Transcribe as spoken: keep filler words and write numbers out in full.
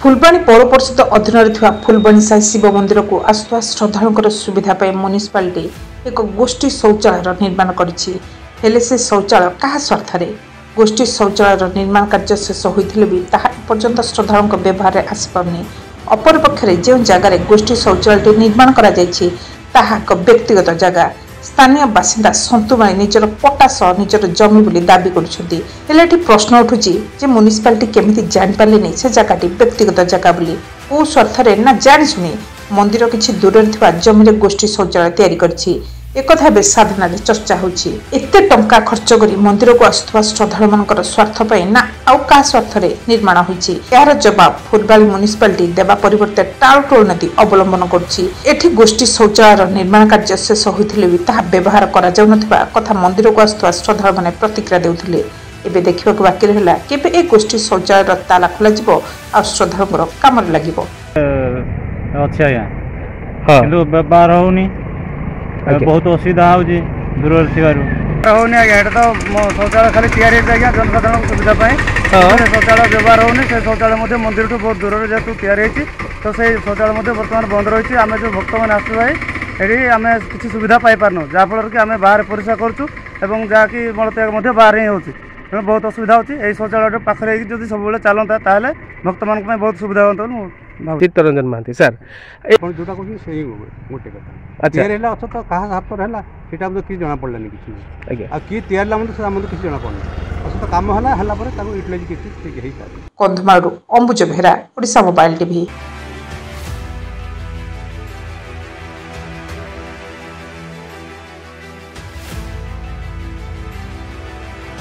फुलबाणी पौर परिषद अधीन फुलबाणी साई शिव मंदिर को आसुवा श्रद्धालुं सुविधा पर म्युनिसिपालिटी एक गोष्ठी शौचालय निर्माण करें। से शौचालय क्या स्वार्थ में गोष्ठी शौचालय निर्माण कार्य शेष होते भी तापर्यंत श्रद्धालुं व्यवहार में आसपारनी। अपरपक्ष जो जगार गोष्ठी शौचालय निर्माण करगत जगह स्थानीय बासिंदा सन्तु माने निजर पटा सह निजर जमी बोली दाबी करुछन्ती। प्रश्न उठुची जे म्युनिसिपालिटी केमिति जानि पाले नै से जगाटी व्यक्तिगत जगा बोली ओ स्वार्थरे ना जानि सुनि मंदिर किछि दूरर थिबा जमिरे गोष्ठी शौचालय तयारी करछि। एकथा बे साधना रे चर्चा होछि। एते टंका खर्च करी मंदिर को आस्थवा श्रद्धालु मानकर स्वार्थ पय ना आउ का स्वार्थरे निर्माण होछि। यार जवाब फुलबाणी म्युनिसिपालिटी देबा परिवर्ते टालटोल नदी अवलंबन करछि। एठी गोष्ठी शौचालय निर्माण कार्य शेष होइथिले भी ता व्यवहार करा जाउ नथिबा कथा मंदिर को आस्थवा श्रद्धालु माने प्रतिक्रिया देउथिले। एबे देखिबाक बाकी रहला केबे ए गोष्ठी शौचालय रा ताला खोला जिवो आ श्रद्धालुंकर कामर लागिवो। अच्छा या हां किंतु व्यवहार होउनी बहुत असुविधा हो दूर होने आज्ञा तो शौचालय खाली तैयारी आज्ञा जनसाधारण सुविधा शौचालय व्यवहार होने से शौचालय मंदिर तो बहुत दूर जेहतु तैयारी तो से शौचालय बर्तमान बंद रही है। आम जो भक्त मैंने आसू भाई ये आम किसी सुविधा पाइपारन जहाँफल कि आम बाहर परिस्रा करूँ जहाँकि मलत्याग बाहर ही हो बहुत असुविधा होती। शौचालय पाखे जब सब चलता ताल भक्त मान बहुत सुविधा हो। चित्तरंजन महांती सर जोटा कहूँ सही गोटे कथा तैयारी अच्छा तो क्या हाथ है तो किसी जना पड़ानी किसी आ किए तैयारी मतलब किसी जना पड़ना तो कम है यूटिलाइज किसी। Kandhamal Ambuj Behera Odisha mobile TV.